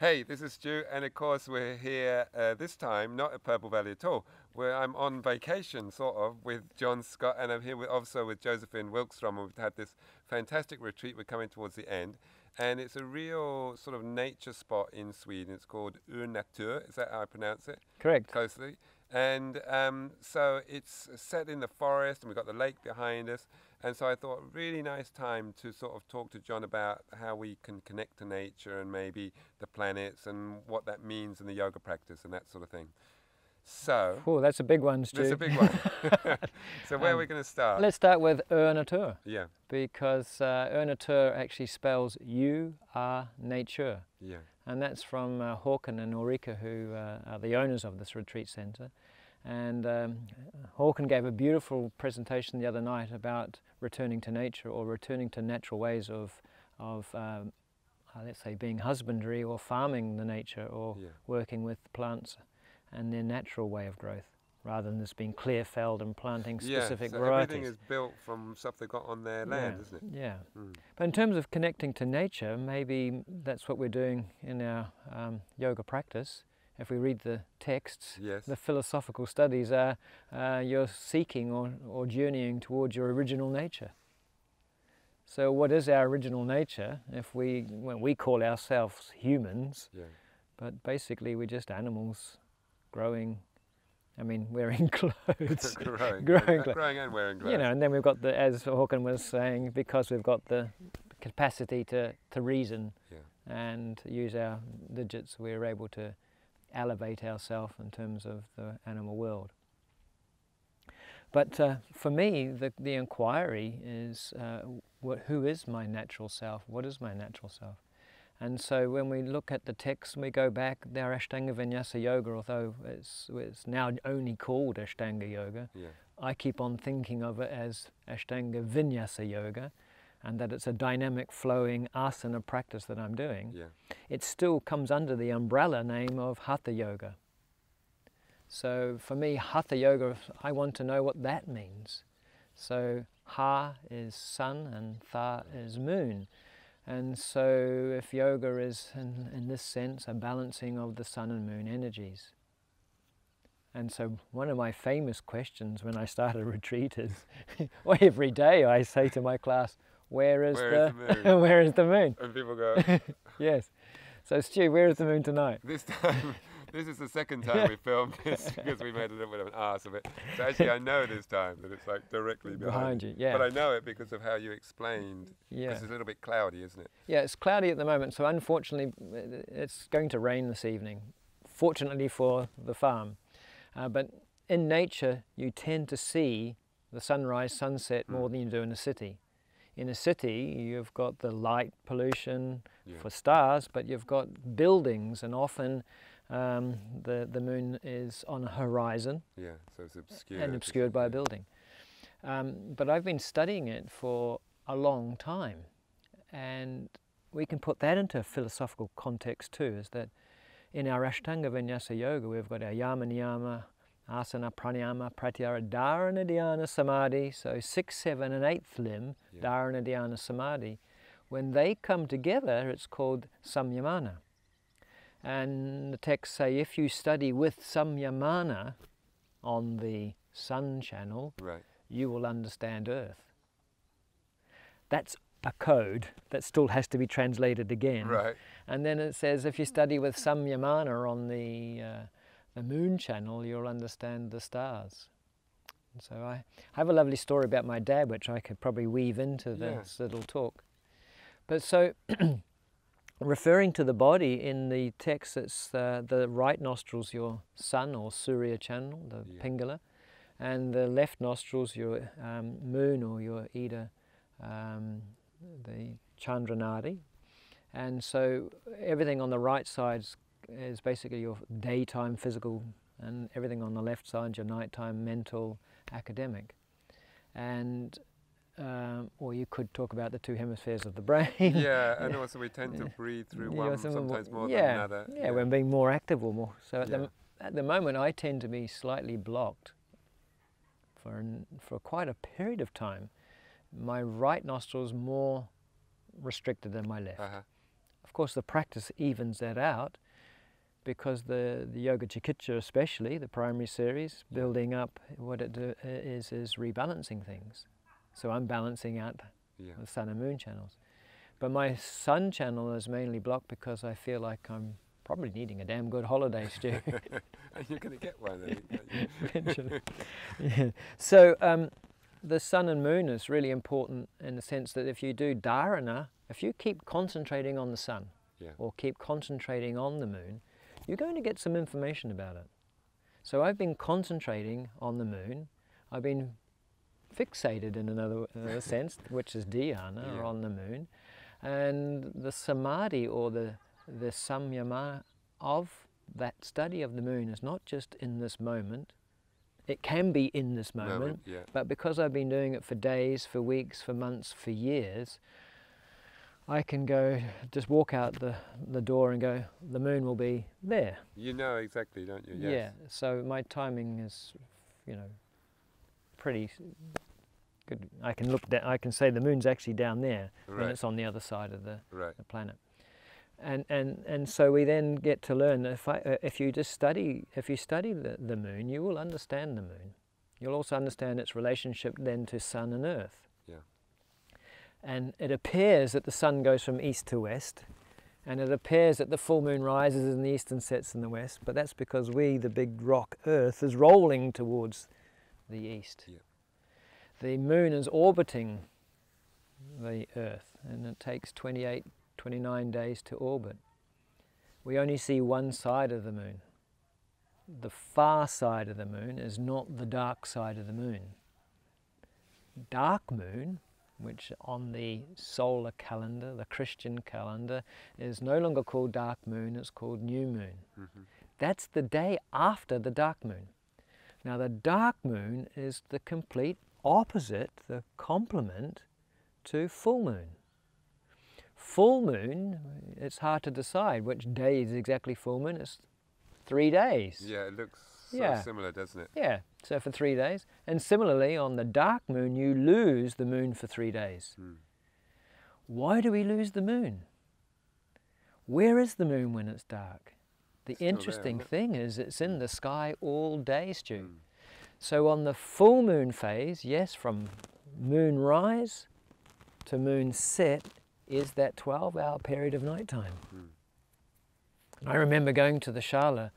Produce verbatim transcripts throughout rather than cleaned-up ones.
Hey, this is Stu, and of course we're here uh, this time, not at Purple Valley at all, where I'm on vacation, sort of, with John Scott, and I'm here with, also with Josefin Wikström, and we've had this fantastic retreat. We're coming towards the end, and it's a real sort of nature spot in Sweden. It's called Urnatur, is that how I pronounce it? Correct. Closely. And um, so it's set in the forest, and we've got the lake behind us, and so I thought really nice time to sort of talk to John about how we can connect to nature and maybe the planets and what that means in the yoga practice and that sort of thing. So... Oh, that's a big one, Stu. That's a big one. So where um, are we going to start? Let's start with Urnatur. Yeah. Because uh, Urnatur actually spells you are nature. Yeah. And that's from uh, Hawken and Ulrika, who uh, are the owners of this retreat centre. And um, Hawken gave a beautiful presentation the other night about returning to nature, or returning to natural ways of, of um, uh, let's say, being husbandry or farming the nature, or yeah. working with plants and their natural way of growth, rather than this being clear-felled and planting specific varieties. Yeah, so varieties. Everything is built from stuff they've got on their land, yeah, isn't it? Yeah. Mm. But in terms of connecting to nature, maybe that's what we're doing in our um, yoga practice. If we read the texts, yes. the philosophical studies are uh, you're seeking or, or journeying towards your original nature. So what is our original nature if we, when we call ourselves humans, yeah. but basically we're just animals growing, I mean, wearing clothes, growing, growing, clo growing and wearing clothes. You know, and then we've got the, as Hawken was saying, because we've got the capacity to to reason yeah. and use our digits, we're able to elevate ourselves in terms of the animal world. But uh, for me, the the inquiry is, uh, what, who is my natural self? What is my natural self? And so when we look at the texts and we go back, our Ashtanga Vinyasa Yoga, although it's, it's now only called Ashtanga Yoga, yeah. I keep on thinking of it as Ashtanga Vinyasa Yoga, and that it's a dynamic flowing asana practice that I'm doing. Yeah. It still comes under the umbrella name of hatha yoga. So for me, hatha yoga, I want to know what that means. So ha is sun and tha is moon. And so if yoga is, in, in this sense, a balancing of the sun and moon energies. And so one of my famous questions when I start a retreat is, well, every day I say to my class, where is, where the, is the moon? Where is the moon? And people go... Yes. So Stu, where is the moon tonight? This time, this is the second time we filmed this, because we made a little bit of an arse of it. So actually I know this time that it's like directly behind, behind you. Yeah. But I know it because of how you explained. Yeah. It's a little bit cloudy, isn't it? Yeah, it's cloudy at the moment. So unfortunately, it's going to rain this evening. Fortunately for the farm. Uh, but in nature, you tend to see the sunrise, sunset mm. more than you do in a city. In a city, you've got the light pollution yeah. for stars, but you've got buildings, and often um, the, the moon is on a horizon. Yeah, so it's obscured. And obscured by a building. Um, but I've been studying it for a long time, and we can put that into a philosophical context too, is that in our Ashtanga Vinyasa Yoga, we've got our yama, niyama, asana, pranayama, pratyahara, dharana, dhyana, samadhi. So sixth, seventh and eighth limb, yeah. dharana, dhyana, samadhi. When they come together, it's called samyamana. And the texts say, if you study with samyamana on the sun channel, right. you will understand earth. That's a code that still has to be translated again. Right. And then it says, if you study with samyamana on the... Uh, the moon channel, you'll understand the stars. And so I have a lovely story about my dad, which I could probably weave into this yeah. little talk. But so, referring to the body in the text, it's uh, the right nostril's your sun or Surya channel, the yeah. Pingala, and the left nostril's your um, moon or your Eda, um, the Chandranadi. And so everything on the right side's is basically your daytime physical, and everything on the left side your nighttime mental academic, and um, or you could talk about the two hemispheres of the brain. Yeah, and also we tend to breathe through one sometimes more yeah, than another. Yeah, yeah, when being more active or more. So at, yeah. the, at the moment I tend to be slightly blocked for an, for quite a period of time. My right nostril's more restricted than my left. Uh-huh. Of course, the practice evens that out, because the, the Yoga Chikitsa especially, the primary series, building up, what it do, is is rebalancing things. So I'm balancing out yeah. the sun and moon channels. But my sun channel is mainly blocked because I feel like I'm probably needing a damn good holiday, Stu. And you're going to get one, then, aren't you? Eventually. Yeah. So um, the sun and moon is really important in the sense that if you do dharana, if you keep concentrating on the sun yeah. or keep concentrating on the moon, you're going to get some information about it. So I've been concentrating on the moon. I've been fixated in another, another sense, which is dhyana, yeah. or on the moon. And the samadhi, or the, the samyama of that study of the moon, is not just in this moment. It can be in this moment, no, yeah. but because I've been doing it for days, for weeks, for months, for years, I can go, just walk out the, the door and go, the moon will be there. You know exactly, don't you? Yes. Yeah, so my timing is, you know, pretty good. I can look down, I can say the moon's actually down there, right. when it's on the other side of the, right. the planet. And, and and so we then get to learn, if I, uh, if you just study, if you study the, the moon, you will understand the moon. You'll also understand its relationship then to sun and earth. Yeah. And it appears that the sun goes from east to west, and it appears that the full moon rises in the east and sets in the west, but that's because we, the big rock earth, is rolling towards the east. Yeah. The moon is orbiting the earth, and it takes twenty-eight, twenty-nine days to orbit. We only see one side of the moon. The far side of the moon is not the dark side of the moon. Dark moon, which on the solar calendar, the Christian calendar, is no longer called dark moon, it's called new moon. Mm-hmm. That's the day after the dark moon. Now the dark moon is the complete opposite, the complement to full moon. Full moon, it's hard to decide which day is exactly full moon. It's three days. Yeah, it looks yeah. so similar, doesn't it? Yeah, so for three days. And similarly, on the dark moon, you lose the moon for three days. Mm. Why do we lose the moon? Where is the moon when it's dark? The it's interesting there, thing is it's in the sky all day, Stu. Mm. So on the full moon phase, yes, from moonrise to moon set, is that twelve hour period of night time. Mm. I remember going to the Shala,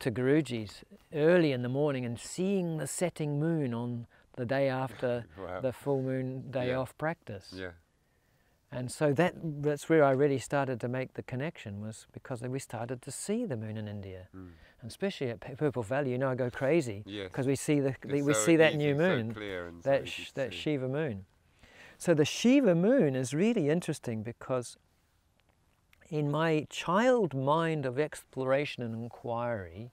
to Guruji's, early in the morning and seeing the setting moon on the day after wow. the full moon day yeah. off practice. Yeah. And so that, that's where I really started to make the connection, was because we started to see the moon in India. Mm. And especially at Purple Valley, you know, I go crazy, because yes. we see, the, the, we so see that new moon, so that, so sh that Shiva moon. So the Shiva moon is really interesting, because in my child mind of exploration and inquiry,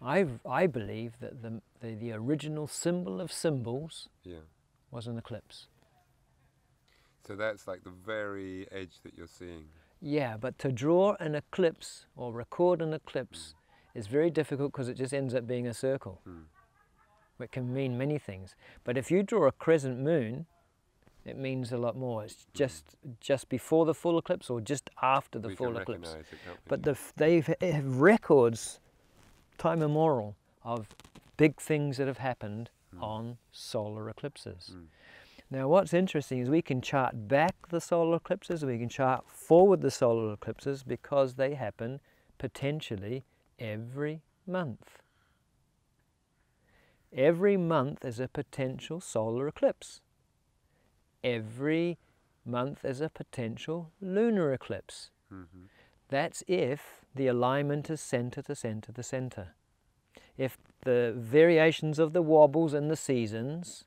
I've, I believe that the, the, the original symbol of symbols yeah. was an eclipse. So that's like the very edge that you're seeing. Yeah, but to draw an eclipse or record an eclipse mm. is very difficult, because it just ends up being a circle. Mm. It can mean many things. But if you draw a crescent moon, it means a lot more. It's just just before the full eclipse or just after the we full eclipse. It, but the, they have records, time immemorial, of big things that have happened mm. on solar eclipses. Mm. Now what's interesting is we can chart back the solar eclipses, we can chart forward the solar eclipses, because they happen potentially every month. Every month is a potential solar eclipse. Every month is a potential lunar eclipse. Mm-hmm. That's if the alignment is center to center to center. If the variations of the wobbles and the seasons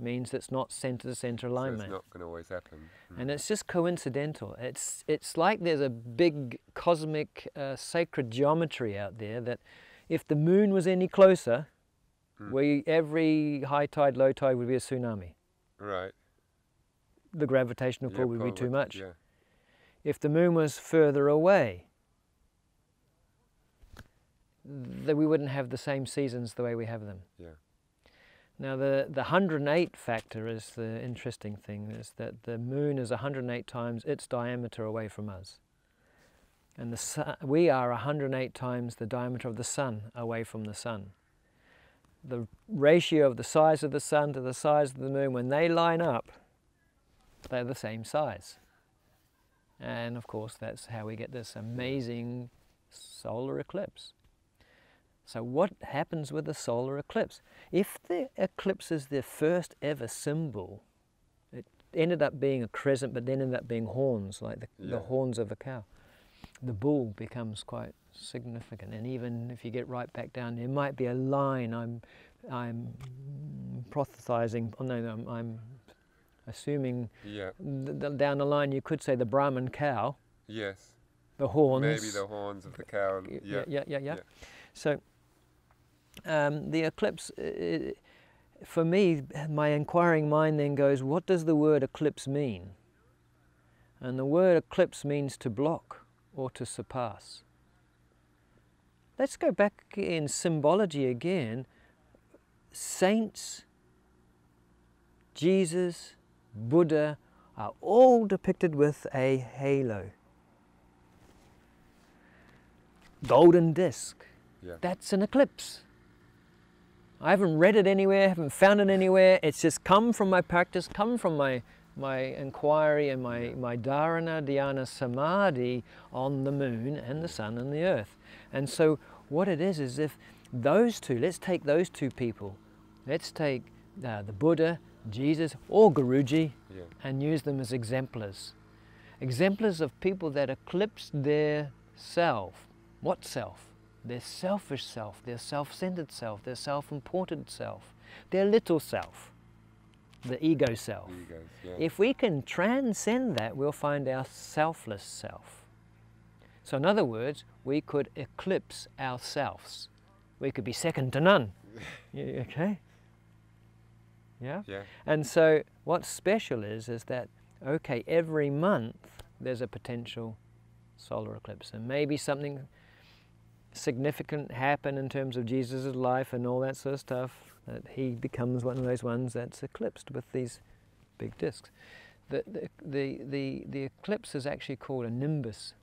means it's not center to center alignment. So it's not going to always happen. Mm-hmm. And it's just coincidental. It's, it's like there's a big cosmic uh, sacred geometry out there that if the moon was any closer, mm. we, every high tide, low tide would be a tsunami. Right. The gravitational pull yeah, would probably, be too much. Yeah. If the moon was further away, then we wouldn't have the same seasons the way we have them. Yeah. Now the, the one hundred and eight factor is the interesting thing, is that the moon is one hundred and eight times its diameter away from us. and the sun, we are one hundred eight times the diameter of the sun away from the sun. The ratio of the size of the sun to the size of the moon, when they line up, they're the same size. And of course that's how we get this amazing solar eclipse. So what happens with the solar eclipse? If the eclipse is the first ever symbol, it ended up being a crescent, but then ended up being horns, like the, yeah. the horns of a cow. The bull becomes quite significant, and even if you get right back down, there might be a line. I'm, I'm prophesizing. Oh no, no I'm, I'm assuming. Yeah. Th th down the line, you could say the Brahman cow. Yes. The horns. Maybe the horns of the cow. Yeah. Yeah. Yeah. Yeah. yeah. yeah. So. Um, the eclipse, uh, for me, my inquiring mind then goes, what does the word eclipse mean? And the word eclipse means to block or to surpass. Let's go back in symbology again. Saints, Jesus, Buddha are all depicted with a halo. Golden disc. Yeah. That's an eclipse. I haven't read it anywhere, haven't found it anywhere. It's just come from my practice, come from my, my inquiry and my, my dharana, dhyana, samadhi on the moon and the sun and the earth. And so what it is, is if those two, let's take those two people, let's take uh, the Buddha, Jesus or Guruji yeah. and use them as exemplars. Exemplars of people that eclipse their self. What self? Their selfish self, their self-centered self, their self-important self, their little self, the ego self. Egos, yeah. If we can transcend that, we'll find our selfless self. So in other words, we could eclipse ourselves. We could be second to none. Okay? Yeah? yeah? And so what's special is, is that, okay, every month there's a potential solar eclipse, and maybe something significant happen in terms of Jesus' life and all that sort of stuff, that he becomes one of those ones that's eclipsed with these big discs. The, the, the, the, the eclipse is actually called a nimbus,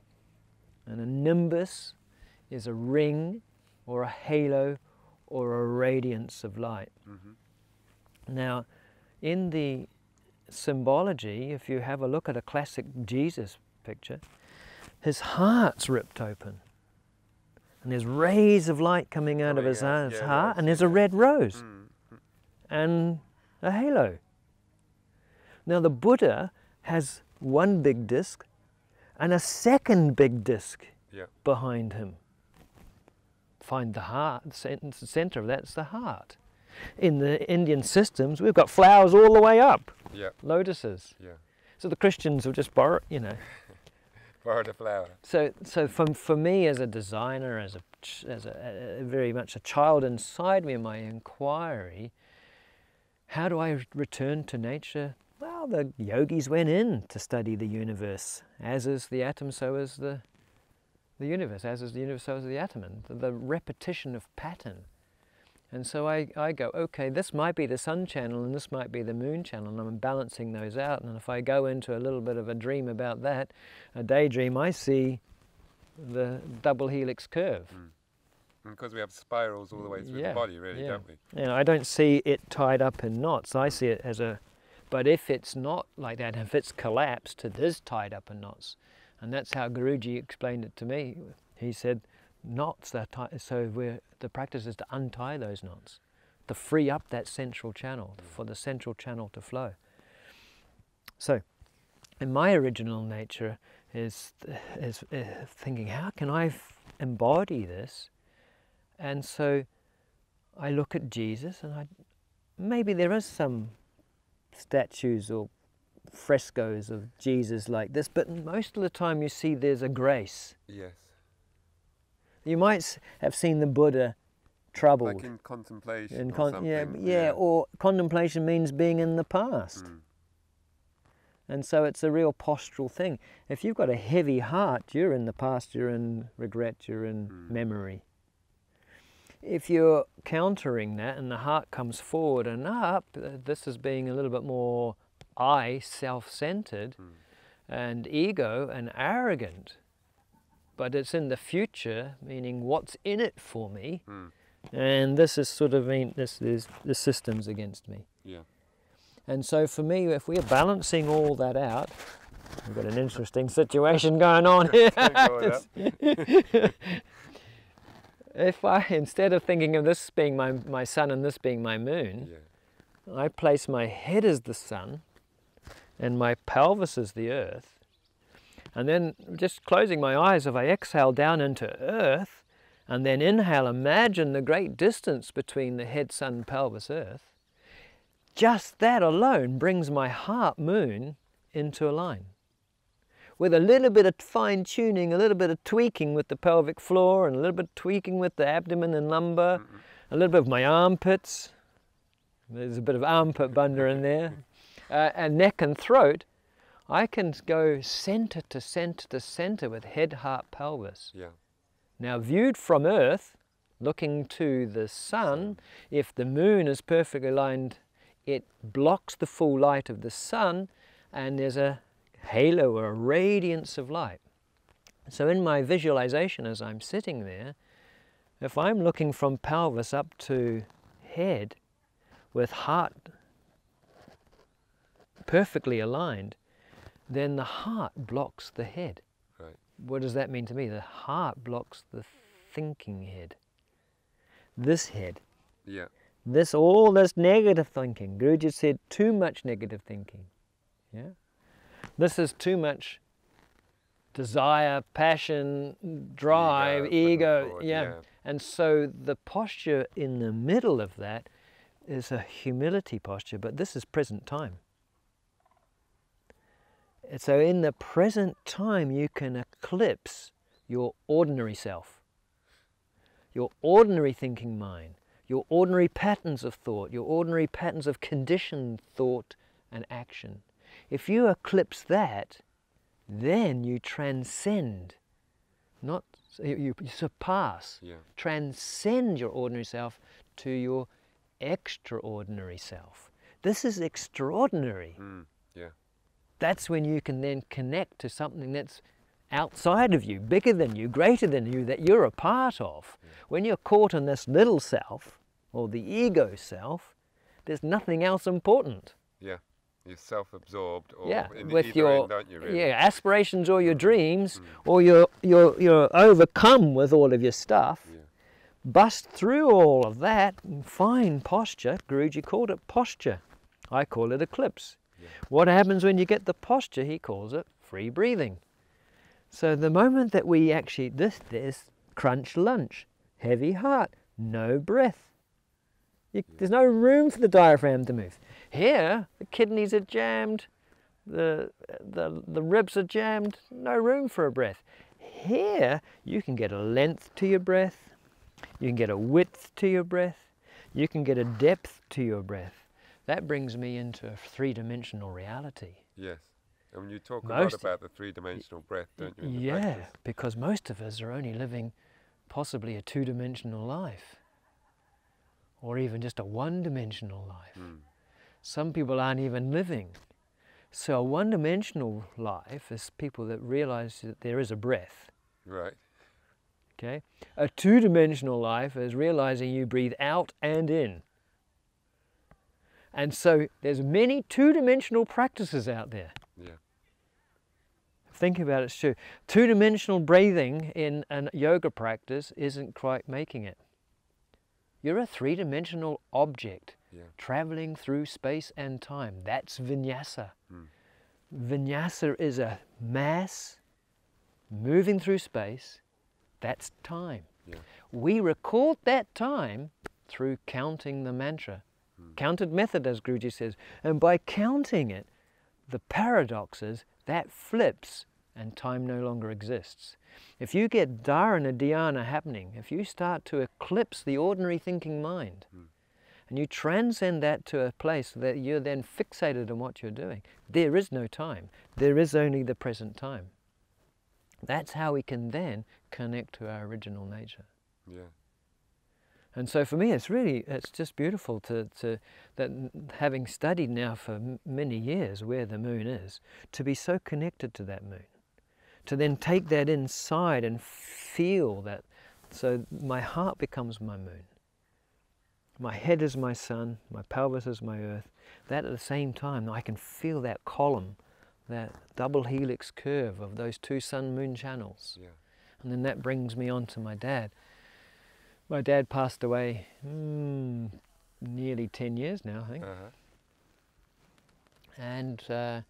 and a nimbus is a ring or a halo or a radiance of light. Mm-hmm. Now, in the symbology, if you have a look at a classic Jesus picture, his heart's ripped open. And there's rays of light coming out oh, of his, yeah, his yeah, heart, yeah, and there's a red rose mm. and a halo. Now the Buddha has one big disc and a second big disc yeah. behind him. Find the heart, the center of that's the heart. In the Indian systems, we've got flowers all the way up, yeah. lotuses. Yeah. So the Christians have just borrowed, you know. Borrowed a flower. So, so for, for me as a designer, as, a, as a, a very much a child inside me in my inquiry, how do I return to nature? Well, the yogis went in to study the universe. As is the atom, so is the, the universe. As is the universe, so is the atom. And the, the repetition of pattern. And so I, I go, okay, this might be the sun channel and this might be the moon channel, and I'm balancing those out. And if I go into a little bit of a dream about that, a daydream, I see the double helix curve. Mm. Because we have spirals all the way through yeah. the body, really, yeah. don't we? Yeah, I don't see it tied up in knots. I see it as a, but if it's not like that, if it's collapsed, it is tied up in knots. And that's how Guruji explained it to me. He said, knots that tie, so we're, the practice is to untie those knots, to free up that central channel, for the central channel to flow. So, in my original nature is, is uh, thinking, how can I embody this? And so I look at Jesus, and I, maybe there is some statues or frescoes of Jesus like this, but most of the time you see there's a grace. Yes. You might have seen the Buddha troubled. Like in contemplation in con or something. Yeah, yeah, yeah, or contemplation means being in the past. Mm. And so it's a real postural thing. If you've got a heavy heart, you're in the past, you're in regret, you're in mm. memory. If you're countering that and the heart comes forward and up, this is being a little bit more I, self-centered, mm. and ego and arrogant. but it's in the future, meaning what's in it for me, mm. and this is sort of mean this is the system's against me. Yeah. And so for me, if we're balancing all that out, we've got an interesting situation going on here. If I, instead of thinking of this being my, my sun and this being my moon, yeah. I place my head as the sun and my pelvis as the earth. And then just closing my eyes, if I exhale down into earth and then inhale, imagine the great distance between the head, sun, pelvis, earth. Just that alone brings my heart moon into a line. With a little bit of fine tuning, a little bit of tweaking with the pelvic floor, and a little bit of tweaking with the abdomen and lumbar, mm-hmm. a little bit of my armpits, there's a bit of armpit bunda in there, uh, and neck and throat, I can go center to center to center with head, heart, pelvis. Yeah. Now viewed from earth, looking to the sun, if the moon is perfectly aligned, it blocks the full light of the sun, and there's a halo or a radiance of light. So in my visualization as I'm sitting there, if I'm looking from pelvis up to head with heart perfectly aligned, then the heart blocks the head. Right. What does that mean to me? The heart blocks the thinking head. This head. Yeah. This, all this negative thinking. Guruji said too much negative thinking. Yeah. This is too much desire, passion, drive, ego, ego forward, yeah. yeah. And so the posture in the middle of that is a humility posture, but this is present time. And so in the present time, you can eclipse your ordinary self, your ordinary thinking mind, your ordinary patterns of thought, your ordinary patterns of conditioned thought and action. If you eclipse that, then you transcend, not you, you surpass, yeah. transcend your ordinary self to your extraordinary self. This is extraordinary. Mm, yeah. That's when you can then connect to something that's outside of you, bigger than you, greater than you, that you're a part of. Yeah. When you're caught in this little self, or the ego self, there's nothing else important. Yeah. You're self-absorbed, or yeah, in with your end, don't you, really? yeah, aspirations or your dreams, mm. or you're, you're, you're overcome with all of your stuff. Yeah. Bust through all of that and find posture. Guruji called it posture. I call it eclipse. Yeah. What happens when you get the posture? He calls it free breathing. So the moment that we actually, this, this, crunch lunch, heavy heart, no breath. You, there's no room for the diaphragm to move. Here, the kidneys are jammed, the, the, the ribs are jammed, no room for a breath. Here, you can get a length to your breath, you can get a width to your breath, you can get a depth to your breath. That brings me into a three-dimensional reality. Yes, and you talk most a lot about the three-dimensional breath, don't you? In the yeah, practice? Because most of us are only living possibly a two-dimensional life, or even just a one-dimensional life. Mm. Some people aren't even living. So a one-dimensional life is people that realize that there is a breath. Right. Okay. A two-dimensional life is realizing you breathe out and in. And so there's many two-dimensional practices out there. Yeah. Think about it, Stu. Two-dimensional breathing in a yoga practice isn't quite making it. You're a three-dimensional object, yeah. traveling through space and time. That's vinyasa. Mm. Vinyasa is a mass moving through space. That's time. Yeah. We record that time through counting the mantra. Mm. Counted method, as Guruji says. And by counting it, the paradox is that flips and time no longer exists. If you get dharana, dhyana happening, if you start to eclipse the ordinary thinking mind, mm. and you transcend that to a place that you're then fixated on what you're doing, there is no time. There is only the present time. That's how we can then connect to our original nature. Yeah. And so for me, it's really, it's just beautiful to, to that having studied now for many years where the moon is, to be so connected to that moon. to then take that inside and feel that. So my heart becomes my moon. My head is my sun, my pelvis is my earth. That at the same time, I can feel that column, that double helix curve of those two sun-moon channels. Yeah. And then that brings me on to my dad. My dad passed away mm, nearly ten years now, I think. Uh-huh. And uh,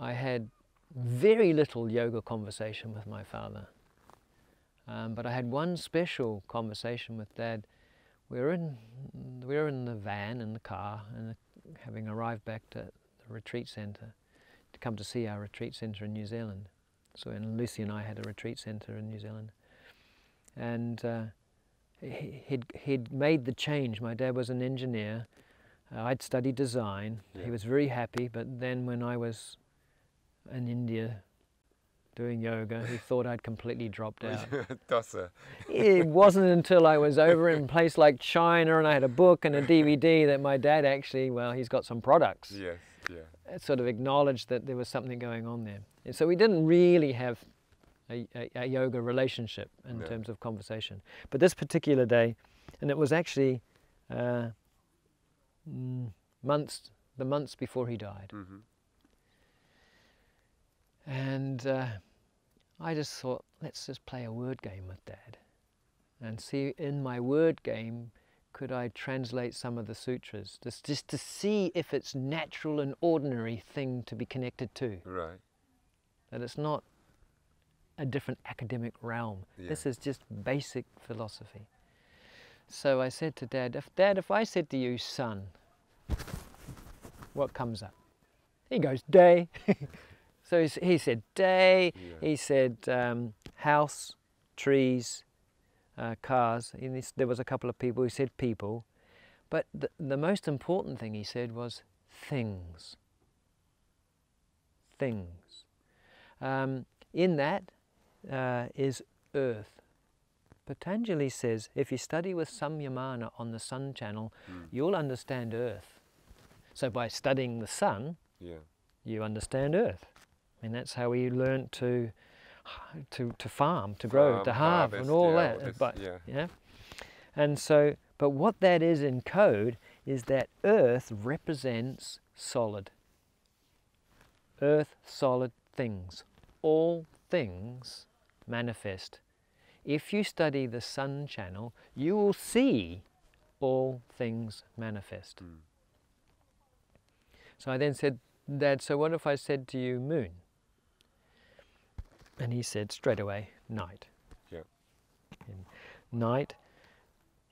I had very little yoga conversation with my father. Um, but I had one special conversation with Dad. We were in, we were in the van, in the car, and having arrived back to the retreat centre, to come to see our retreat centre in New Zealand. So and Lucy and I had a retreat centre in New Zealand. And uh, he, he'd, he'd made the change. My dad was an engineer. Uh, I'd studied design. Yeah. He was very happy, but then when I was in India doing yoga, he thought I'd completely dropped out. Dasa. It wasn't until I was over in a place like China and I had a book and a D V D that my dad actually, well, he's got some products. Yes, yeah. Sort of acknowledged that there was something going on there. And so we didn't really have a, a, a yoga relationship in no. terms of conversation. But this particular day, and it was actually uh, months, the months before he died. Mm-hmm. And uh, I just thought, let's just play a word game with Dad and see in my word game, could I translate some of the sutras just, just to see if it's natural and ordinary thing to be connected to. Right. That it's not a different academic realm. Yeah. This is just basic philosophy. So I said to Dad, if, Dad, if I said to you, son, what comes up? He goes, day. So he said day, yeah. he said um, house, trees, uh, cars. And this, there was a couple of people who said people. But the, the most important thing he said was things. Things. Um, in that uh, is earth. Patanjali says, if you study with samyama on the sun channel, mm. you'll understand earth. So by studying the sun, yeah. you understand earth. And that's how we learnt to, to, to farm, to grow, farm, to harvest, harvest and all yeah, that. But, yeah. yeah. And so, but what that is in code is that earth represents solid. Earth, solid things. All things manifest. If you study the sun channel, you will see all things manifest. Mm. So I then said, Dad, so what if I said to you, moon? And he said straight away, night. Yeah. And night,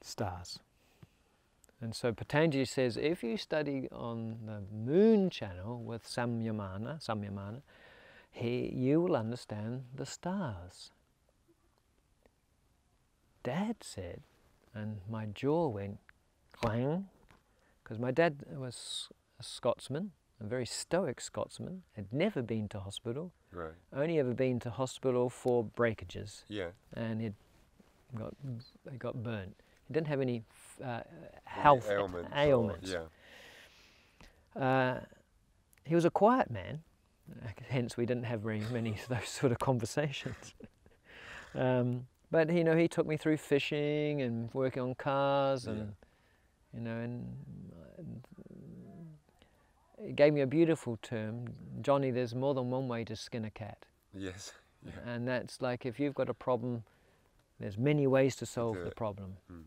stars. And so Patanjali says, if you study on the moon channel with samyamana, samyamana, he, you will understand the stars. Dad said, and my jaw went clang, because my dad was a Scotsman, a very stoic Scotsman, had never been to hospital. Right. Only ever been to hospital for breakages. Yeah. And he'd got, he got burnt. He didn't have any uh, health any ailments. ailments. Or, yeah. Uh, he was a quiet man, hence we didn't have very many of those sort of conversations. um, but you know, he took me through fishing and working on cars, and yeah. you know, and. Uh, It gave me a beautiful term, Johnny, there's more than one way to skin a cat. Yes. Yeah. And that's like, if you've got a problem, there's many ways to solve the problem. Mm.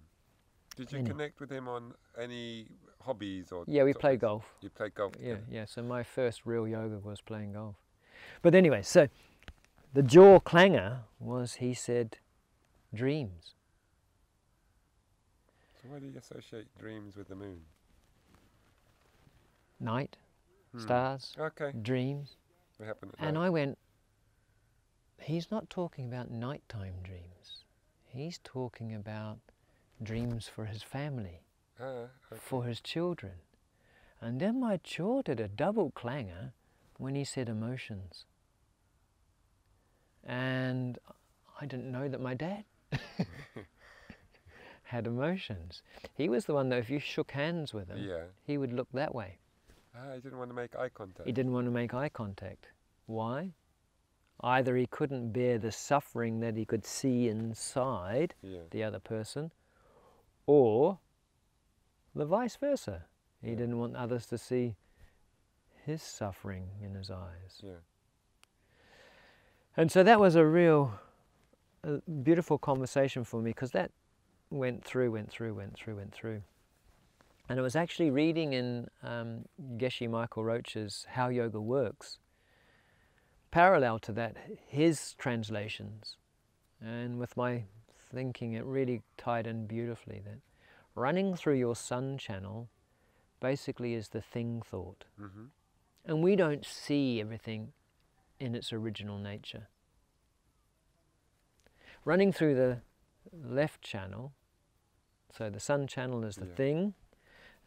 Did you anyway. connect with him on any hobbies? Or yeah, we play golf. You played golf together? Yeah, yeah, so my first real yoga was playing golf. But anyway, so the jaw clanger was he said, dreams. So why do you associate dreams with the moon? Night. Stars, okay. dreams, and night. I went, he's not talking about nighttime dreams, he's talking about dreams for his family, uh, okay. for his children. And then my jaw did a double clanger when he said emotions. And I didn't know that my dad had emotions. He was the one that if you shook hands with him, yeah. he would look that way. Ah, he didn't want to make eye contact. He didn't want to make eye contact. Why? Either he couldn't bear the suffering that he could see inside yeah. the other person, or the vice versa. He yeah. didn't want others to see his suffering in his eyes. Yeah. And so that was a real a beautiful conversation for me, because that went through, went through, went through, went through. And it was actually reading in um, Geshe Michael Roach's How Yoga Works, parallel to that, his translations. And with my thinking, it really tied in beautifully that running through your sun channel basically is the thing thought. Mm-hmm. And we don't see everything in its original nature. Running through the left channel, so the sun channel is the yeah. thing,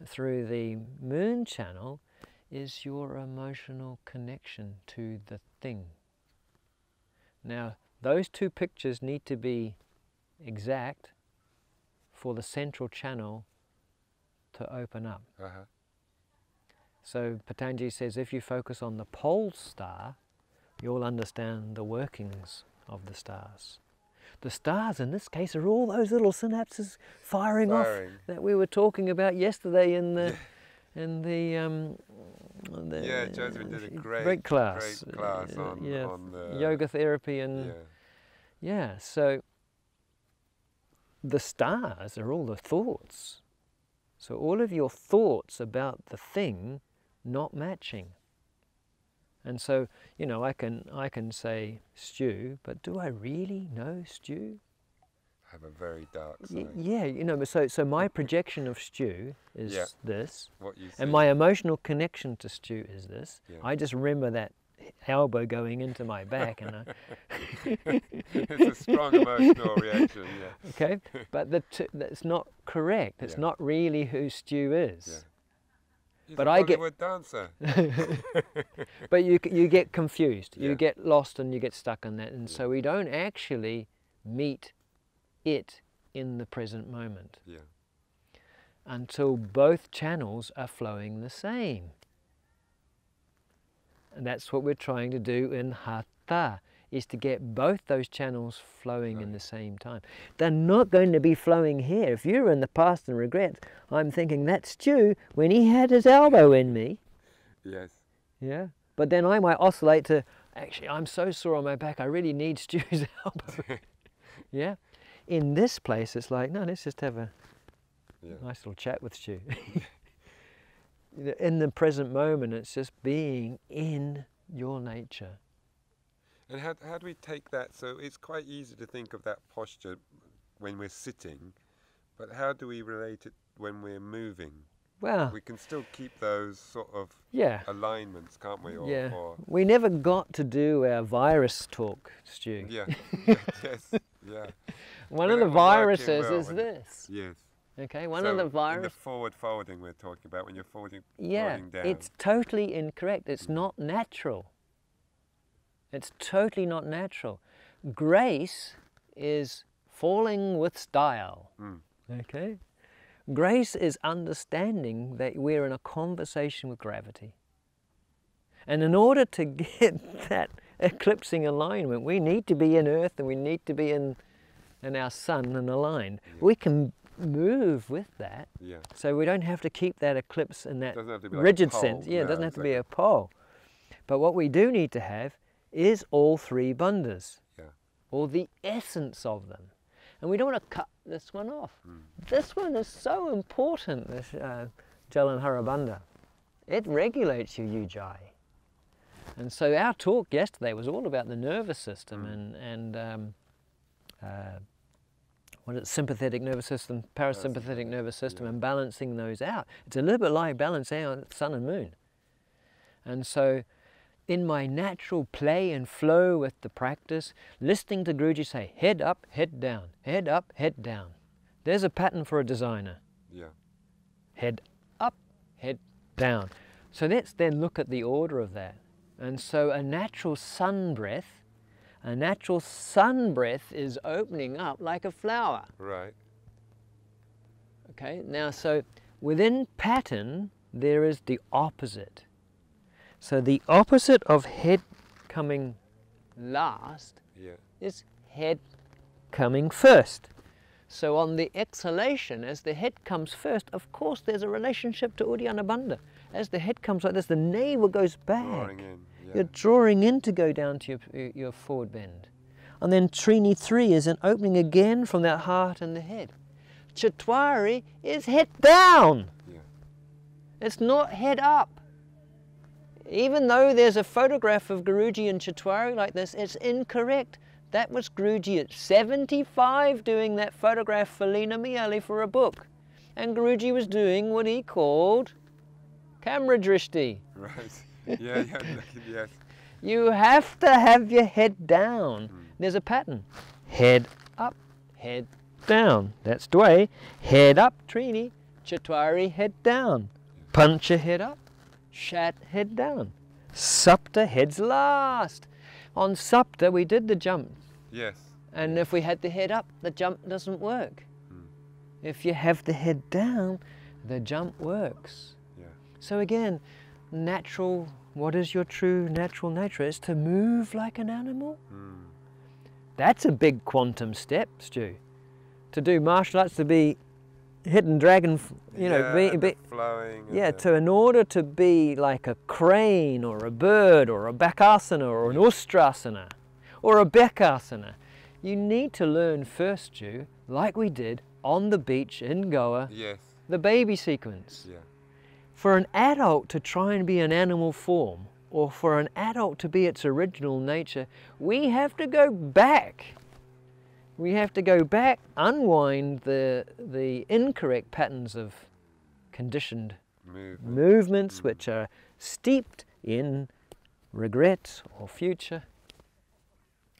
through the moon channel is your emotional connection to the thing. Now, those two pictures need to be exact for the central channel to open up. Uh-huh. So Patanjali says, if you focus on the pole star, you'll understand the workings of the stars. The stars, in this case, are all those little synapses firing, firing. off that we were talking about yesterday in the in the, um, the yeah, Joseph did a great, great class, great class uh, on, yeah, on the yoga therapy and yeah. yeah. So the stars are all the thoughts. So all of your thoughts about the thing not matching. And so, you know, I can, I can say Stu, but do I really know Stu? I have a very dark side. Y yeah, you know, so, so my projection of Stu is yeah. this, what you and my emotional connection to Stu is this. Yeah. I just remember that elbow going into my back. and I It's a strong emotional reaction, yeah. Okay, but the t that's not correct. It's yeah. not really who Stu is. Yeah. He's but a I get dancer. But you you get confused, yeah. you get lost, and you get stuck in that, and yeah. so we don't actually meet it in the present moment yeah. until both channels are flowing the same, and that's what we're trying to do in hatha, is to get both those channels flowing right. in the same time. They're not going to be flowing here. If you're in the past and regrets, I'm thinking that Stu, when he had his elbow in me. Yes. Yeah. But then I might oscillate to, actually, I'm so sore on my back, I really need Stu's elbow. Yeah. In this place, it's like, no, let's just have a yeah. nice little chat with Stu. In the present moment, it's just being in your nature. And how, how do we take that? So it's quite easy to think of that posture when we're sitting, but how do we relate it when we're moving? Well, we can still keep those sort of yeah. alignments, can't we? Or, yeah. or we never got to do our virus talk, Stu. Yeah. yeah yes. Yeah. One of the viruses is this. Yes. Okay. One of the viruses. The forward folding we're talking about when you're folding, yeah, folding down. Yeah. It's totally incorrect. It's mm. not natural. It's totally not natural. Grace is falling with style, mm. okay? Grace is understanding that we're in a conversation with gravity. And in order to get that eclipsing alignment, we need to be in earth and we need to be in, in our sun and aligned. Yeah. We can move with that, yeah. so we don't have to keep that eclipse in that rigid like sense. Yeah, no, it doesn't have exactly. to be a pole. But what we do need to have is all three bandhas, yeah. or the essence of them. And we don't want to cut this one off. Mm. This one is so important, this uh, Jalanhara Bandha. It regulates your ujjayi. And so our talk yesterday was all about the nervous system mm. and, and um, uh, what is it, sympathetic nervous system, parasympathetic nervous system, yeah. and balancing those out. It's a little bit like balancing out sun and moon. And so in my natural play and flow with the practice, listening to Guruji say, head up, head down, head up, head down. There's a pattern for a designer. Yeah. Head up, head down. So let's then look at the order of that. And so a natural sun breath, a natural sun breath is opening up like a flower. Right. Okay, now so within pattern, there is the opposite. So the opposite of head coming last, yeah, is head coming first. So on the exhalation, as the head comes first, of course there's a relationship to Uddiyana Bandha. As the head comes like this, the navel goes back. Drawing in, yeah. You're drawing in to go down to your, your forward bend. And then Trini three is an opening again from that heart and the head. Chatwari is head down. Yeah. It's not head up. Even though there's a photograph of Guruji in Chatwari like this, it's incorrect. That was Guruji at seventy-five doing that photograph for Lino Miele for a book. And Guruji was doing what he called camera drishti. Right. Yeah, yeah, yes. You have to have your head down. Mm. There's a pattern. Head up, head down. That's the way. Head up, Trini. Chatwari, head down. Pancha, head up. Shat, head down. Sapta, heads last. On Sapta, we did the jump. Yes. And if we had the head up, the jump doesn't work. Mm. If you have the head down, the jump works. Yeah. So again, natural, what is your true natural nature? Is to move like an animal. Mm. That's a big quantum step, Stu. To do martial arts, to be hidden dragon, you know, yeah, be, be, flowing yeah to in order to be like a crane or a bird or a bakasana or an ustrasana or a bekasana, you need to learn first, you, like we did on the beach in Goa, yes, the baby sequence. Yeah. For an adult to try and be an animal form, or for an adult to be its original nature, we have to go back. We have to go back, unwind the, the incorrect patterns of conditioned Movement. movements, mm, which are steeped in regret or future.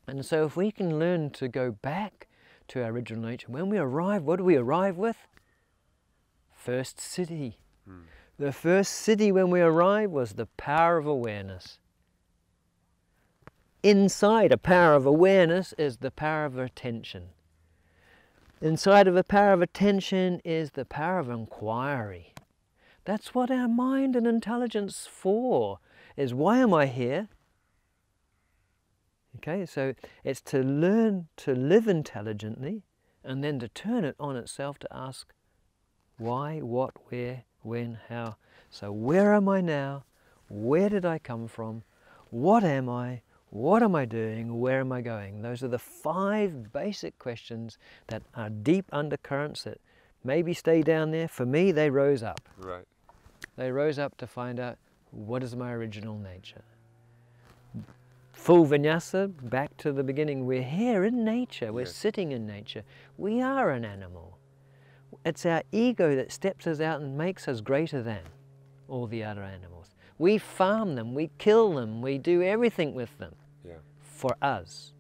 And so if we can learn to go back to our original nature, when we arrive, what do we arrive with? First siddhi. Mm. The first siddhi when we arrive was the power of awareness. Inside a power of awareness is the power of attention. Inside of a power of attention is the power of inquiry. That's what our mind and intelligence is for, is why am I here? Okay, so it's to learn to live intelligently and then to turn it on itself to ask why, what, where, when, how. So where am I now? Where did I come from? What am I? What am I doing? Where am I going? Those are the five basic questions that are deep undercurrents that maybe stay down there. For me, they rose up. Right. They rose up to find out, what is my original nature? Full vinyasa, back to the beginning. We're here in nature. We're yes. sitting in nature. We are an animal. It's our ego that steps us out and makes us greater than all the other animals. We farm them, we kill them, we do everything with them. Yeah. For us.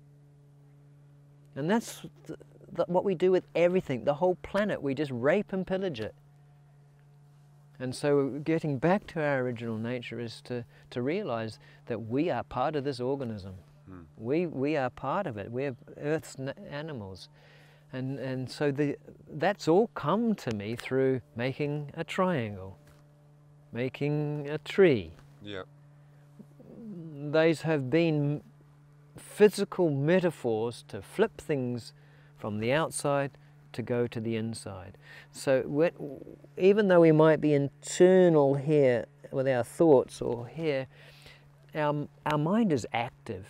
And that's th th what we do with everything, the whole planet. We just rape and pillage it. And so getting back to our original nature is to, to realize that we are part of this organism. Hmm. We, we are part of it. We are Earth's animals. And, and so the, that's all come to me through making a triangle, making a tree. Yeah. These have been physical metaphors to flip things from the outside to go to the inside. So when, even though we might be internal here with our thoughts or here, our, our mind is active.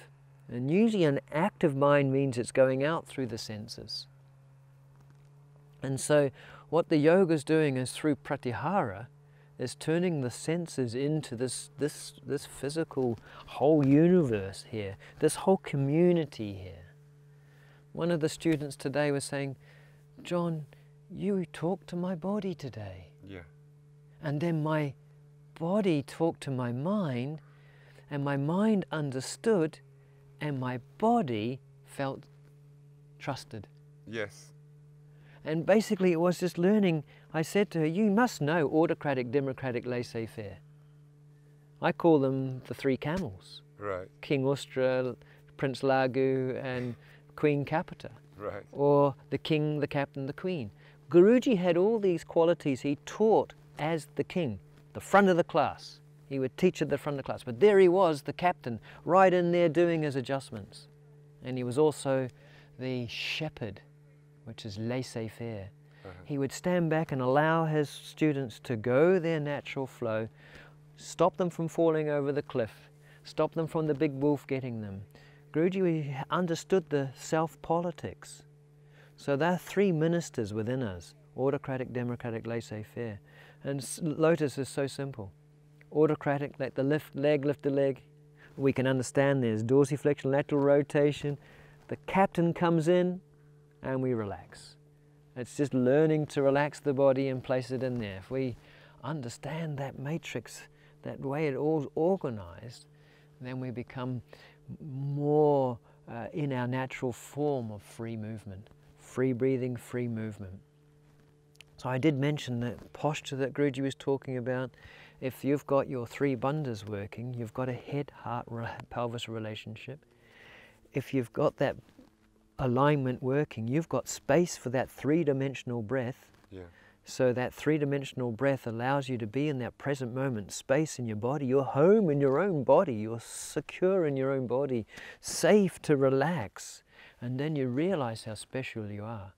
And usually an active mind means it's going out through the senses. And so what the yoga is doing is through pratyahara, is turning the senses into this, this, this physical whole universe here, this whole community here. One of the students today was saying, John, you talked to my body today. Yeah. And then my body talked to my mind, and my mind understood, and my body felt trusted. Yes. And basically it was just learning. I said to her, you must know autocratic, democratic, laissez-faire. I call them the three camels. Right. King Ustra, Prince Lagu, and Queen Capita. Right. Or the king, the captain, the queen. Guruji had all these qualities he taught as the king, the front of the class. He would teach at the front of the class. But there he was, the captain, right in there doing his adjustments. And he was also the shepherd, which is laissez-faire. Uh-huh. He would stand back and allow his students to go their natural flow, stop them from falling over the cliff, stop them from the big wolf getting them. Guruji understood the self-politics. So there are three ministers within us: autocratic, democratic, laissez-faire. And Lotus is so simple. Autocratic, let the lift leg lift the leg. We can understand there's dorsiflexion, lateral rotation. The captain comes in and we relax. It's just learning to relax the body and place it in there. If we understand that matrix, that way it all's organized, then we become more uh, in our natural form of free movement. Free breathing, free movement. So I did mention that posture that Guruji was talking about. If you've got your three bandhas working, you've got a head-heart-pelvis relationship. If you've got that alignment working, you've got space for that three-dimensional breath. Yeah. So that three-dimensional breath allows you to be in that present moment, space in your body. You're home in your own body. You're secure in your own body, safe to relax. And then you realize how special you are.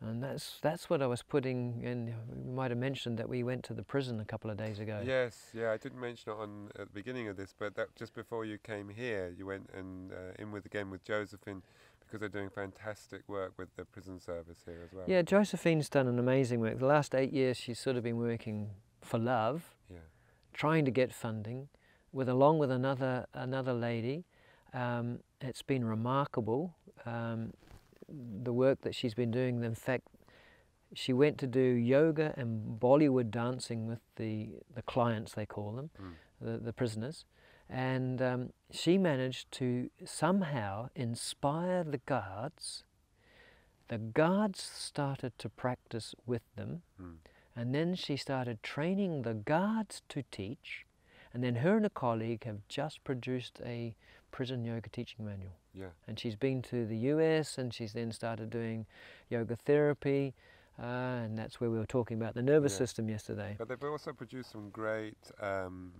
And that's, that's what I was putting in. You might have mentioned that we went to the prison a couple of days ago. Yes, yeah, I did mention it on, at the beginning of this, but that just before you came here, you went and, uh, in with again with Josefin, because they're doing fantastic work with the prison service here as well. Yeah, Josefin's done an amazing work. The last eight years she's sort of been working for love, yeah. trying to get funding, with along with another, another lady. Um, it's been remarkable. Um, the work that she's been doing. In fact, she went to do yoga and Bollywood dancing with the, the clients, they call them, mm. the, the prisoners. And um, she managed to somehow inspire the guards. The guards started to practice with them. Mm. And then she started training the guards to teach. And then her and a colleague have just produced a prison yoga teaching manual. Yeah. And she's been to the U S and she's then started doing yoga therapy, uh, and that's where we were talking about the nervous yeah. system yesterday. But they've also produced some great um,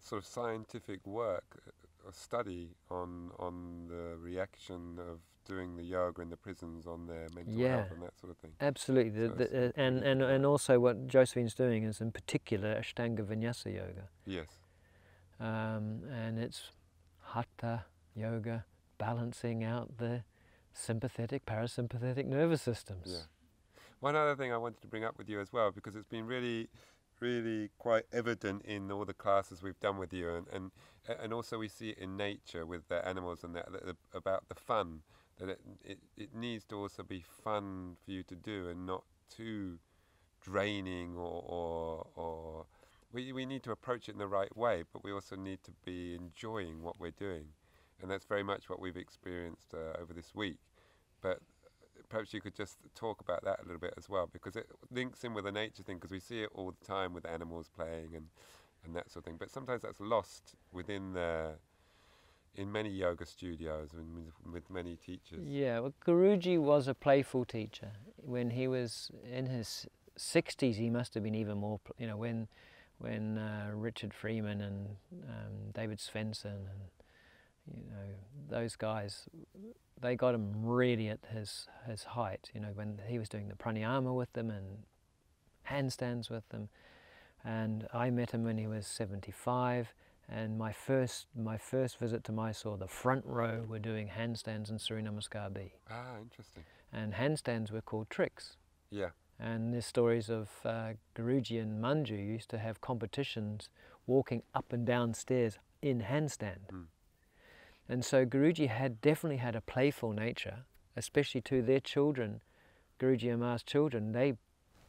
sort of scientific work, a study on on the reaction of doing the yoga in the prisons on their mental yeah. health and that sort of thing. Absolutely. So the, the, uh, and, and, and also what Josephine's doing is in particular Ashtanga Vinyasa Yoga. Yes. Um, and it's hatha yoga, balancing out the sympathetic, parasympathetic nervous systems. Yeah. One other thing I wanted to bring up with you as well, because it's been really, really quite evident in all the classes we've done with you, and, and, and also we see it in nature with the animals and the, the, about the fun, that it, it, it needs to also be fun for you to do and not too draining or... or, or we, we need to approach it in the right way, but we also need to be enjoying what we're doing. And that's very much what we've experienced uh, over this week. But perhaps you could just talk about that a little bit as well, because it links in with the nature thing, because we see it all the time with animals playing and, and that sort of thing. But sometimes that's lost within the, in many yoga studios and with many teachers. Yeah, well, Guruji was a playful teacher. When he was in his sixties, he must have been even more, you know, when, when uh, Richard Freeman and um, David Svensson and you know, those guys, they got him really at his, his height, you know, when he was doing the pranayama with them and handstands with them. And I met him when he was seventy-five, and my first, my first visit to Mysore, the front row were doing handstands and Surya Namaskar B. Ah, interesting. And handstands were called tricks. Yeah. And there's stories of uh, Guruji and Manju used to have competitions walking up and down stairs in handstand. Mm. And so Guruji had definitely had a playful nature, especially to their children, Guruji Ammar's children. They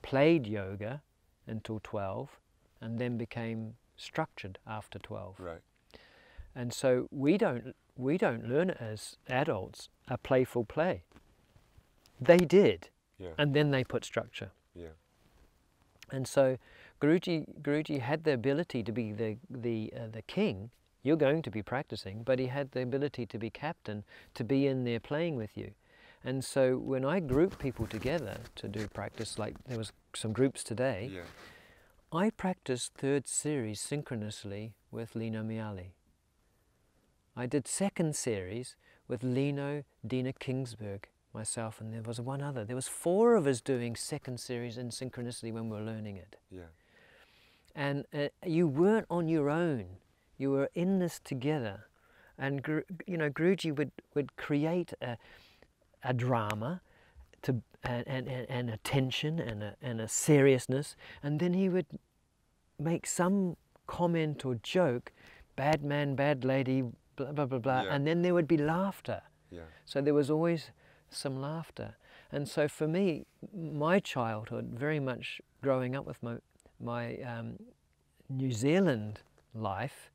played yoga until twelve and then became structured after twelve. Right. And so we don't, we don't learn as adults a playful play. They did, yeah. and then they put structure. Yeah. And so Guruji, Guruji had the ability to be the, the, uh, the king. You're going to be practicing, but he had the ability to be captain, to be in there playing with you. And so when I group people together to do practice, like there was some groups today, yeah. I practiced third series synchronously with Lino Miele. I did second series with Lino, Dina Kingsberg, myself, and there was one other. There was four of us doing second series in synchronicity when we were learning it. Yeah. And uh, you weren't on your own. You were in this together. And, you know, Guruji would, would create a, a drama to, and, and, and a tension and a, and a seriousness, and then he would make some comment or joke, bad man, bad lady, blah, blah, blah, blah, yeah. and then there would be laughter. Yeah. So there was always some laughter. And so for me, my childhood, very much growing up with my, my um, New Zealand life,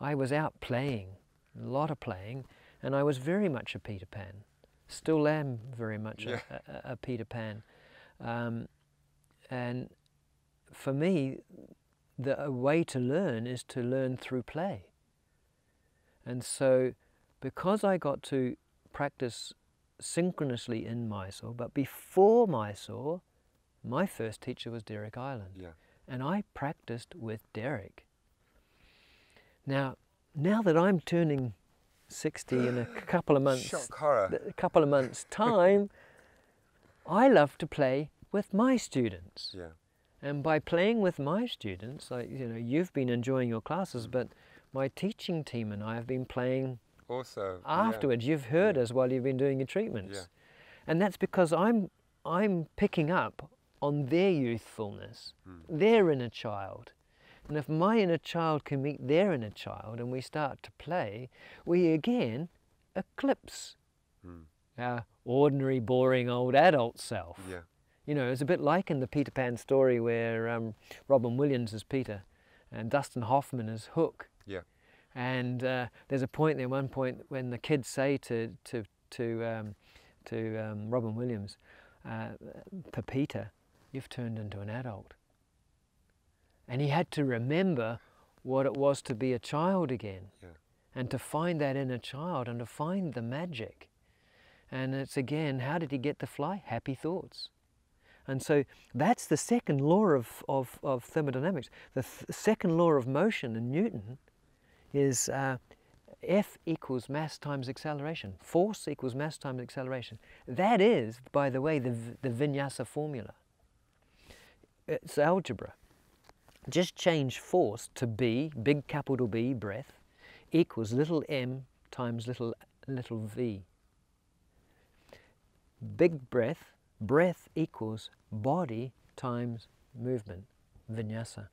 I was out playing, a lot of playing, and I was very much a Peter Pan. Still am very much yeah. a, a, a Peter Pan. Um, and for me, the a way to learn is to learn through play. And so because I got to practice synchronously in Mysore, but before Mysore, my first teacher was Derek Ireland. Yeah. And I practiced with Derek. Now, now that I'm turning sixty in a couple of months, Shock, horror. a couple of months time, I love to play with my students. Yeah. And by playing with my students, like, you know, you've been enjoying your classes, but my teaching team and I have been playing also afterwards. Yeah. You've heard yeah. us while you've been doing your treatments. Yeah. And that's because I'm, I'm picking up on their youthfulness, mm. their inner child. And if my inner child can meet their inner child and we start to play, we again eclipse mm. our ordinary, boring old adult self. Yeah. You know, it's a bit like in the Peter Pan story where um, Robin Williams is Peter and Dustin Hoffman is Hook. Yeah. And uh, there's a point there, one point when the kids say to, to, to, um, to um, Robin Williams, uh, Pepita, you've turned into an adult. And he had to remember what it was to be a child again, yeah. and to find that inner child and to find the magic. And it's again, how did he get the fly? Happy thoughts. And so that's the second law of, of, of thermodynamics. The th second law of motion in Newton is uh, F equals mass times acceleration. Force equals mass times acceleration. That is, by the way, the, the vinyasa formula. It's algebra. Just change force to B, big capital B, breath, equals little m times little, little v. Big breath, breath equals body times movement, vinyasa.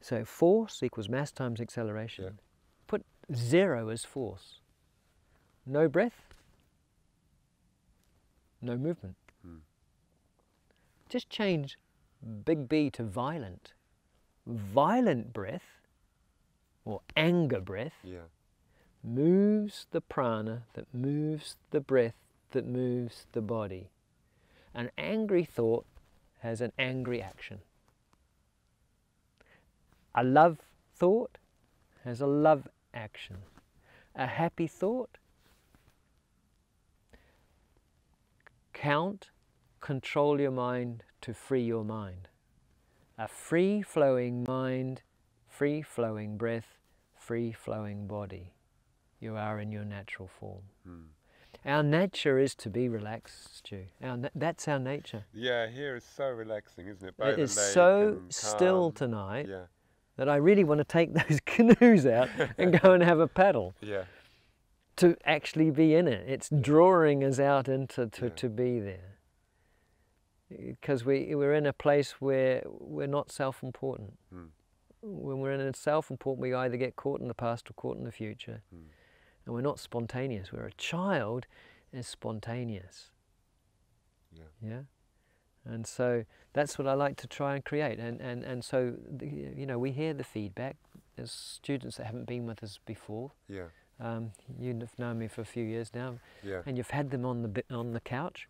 So force equals mass times acceleration. Yeah. Put zero as force. No breath, no movement. Hmm. Just change big B to violent. Violent breath, or anger breath, yeah. moves the prana that moves the breath that moves the body. An angry thought has an angry action. A love thought has a love action. A happy thought, count, control your mind to free your mind. A free-flowing mind, free-flowing breath, free-flowing body. You are in your natural form. Hmm. Our nature is to be relaxed, Stu. Our na that's our nature. Yeah, here is so relaxing, isn't it? By it is so still tonight yeah. that I really want to take those canoes out and go and have a paddle. Yeah. To actually be in it. It's drawing us out into to, yeah. to be there. Because we, we're in a place where we're not self-important. Mm. When we're in a self-important, we either get caught in the past or caught in the future. Mm. And we're not spontaneous. Where a child is spontaneous. Yeah. Yeah? And so that's what I like to try and create. And, and, and so, the, you know, we hear the feedback. There's students that haven't been with us before. Yeah. Um, you've known me for a few years now. Yeah. And you've had them on the, on the couch.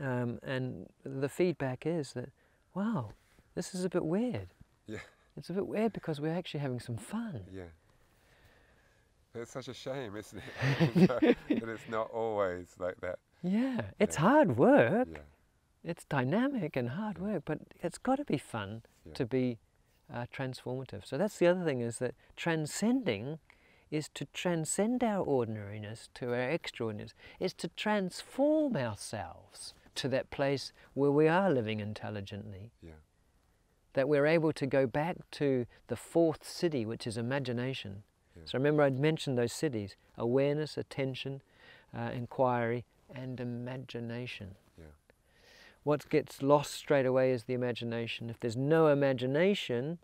Um, and the feedback is that, wow, this is a bit weird. Yeah. It's a bit weird because we're actually having some fun. Yeah. It's such a shame, isn't it? That it's not always like that. Yeah. It's yeah. hard work. Yeah. it's dynamic and hard work, but it's got to be fun yeah. to be uh, transformative. So that's the other thing, is that transcending is to transcend our ordinariness to our extraordinariness, is to transform ourselves to that place where we are living intelligently. Yeah. That we're able to go back to the fourth city, which is imagination. Yeah. So remember I'd mentioned those cities, awareness, attention, uh, inquiry, and imagination. Yeah. What gets lost straight away is the imagination. If there's no imagination,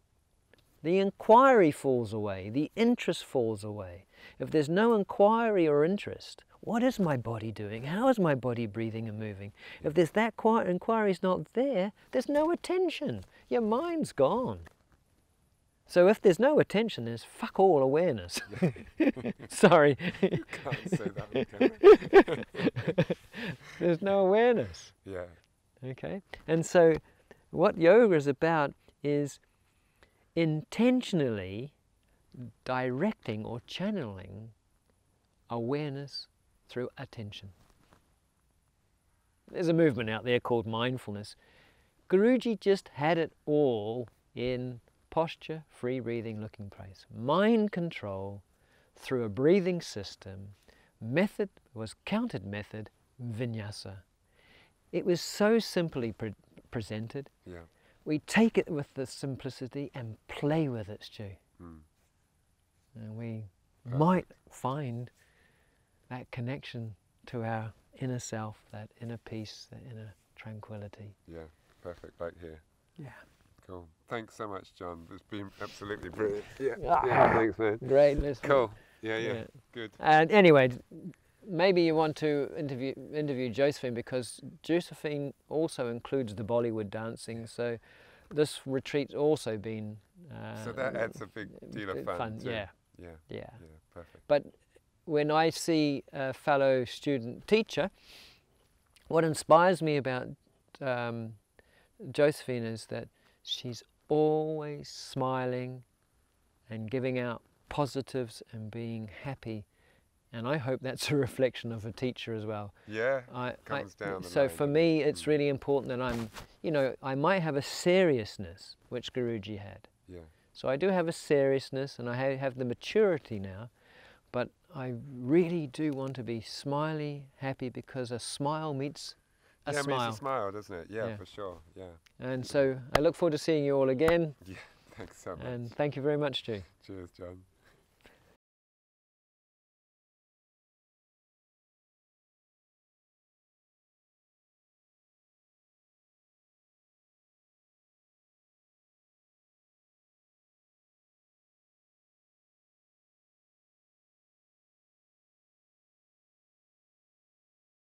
the inquiry falls away, the interest falls away. If there's no inquiry or interest, what is my body doing? How is my body breathing and moving? If there's that inquiry's not there, there's no attention. Your mind's gone. So if there's no attention, there's fuck all awareness. Sorry. You can't say that, can you? There's no awareness. Yeah. Okay. And so what yoga is about is intentionally directing or channeling awareness through attention. There's a movement out there called mindfulness. Guruji just had it all in posture, free breathing, looking place. Mind control through a breathing system. Method was counted method, vinyasa. It was so simply pre presented. Yeah. We take it with the simplicity and play with it, Stu. Mm. And we Perfect. might find that connection to our inner self, that inner peace, that inner tranquility. Yeah, perfect, right here. Yeah. Cool. Thanks so much, John. It's been absolutely brilliant. Yeah, ah, yeah thanks, man. Great listening. Cool. Yeah, yeah, yeah, good. And anyway, maybe you want to interview interview Josefin, because Josefin also includes the Bollywood dancing, so this retreat's also been... Uh, so that adds a big deal of fun, fun too. Yeah. Yeah. Yeah. Yeah, perfect. But when I see a fellow student teacher, what inspires me about um, Josefin is that she's always smiling and giving out positives and being happy. And I hope that's a reflection of a teacher as well. Yeah, I, comes I, down. So for me, it's really important that I'm, you know, I might have a seriousness, which Guruji had. Yeah. So I do have a seriousness and I have the maturity now, but I really do want to be smiley, happy, because a smile meets a yeah, smile. Yeah, meets a smile, doesn't it? Yeah, yeah, for sure, yeah. And so I look forward to seeing you all again. Yeah, thanks so much. And thank you very much, Stu. Cheers, John.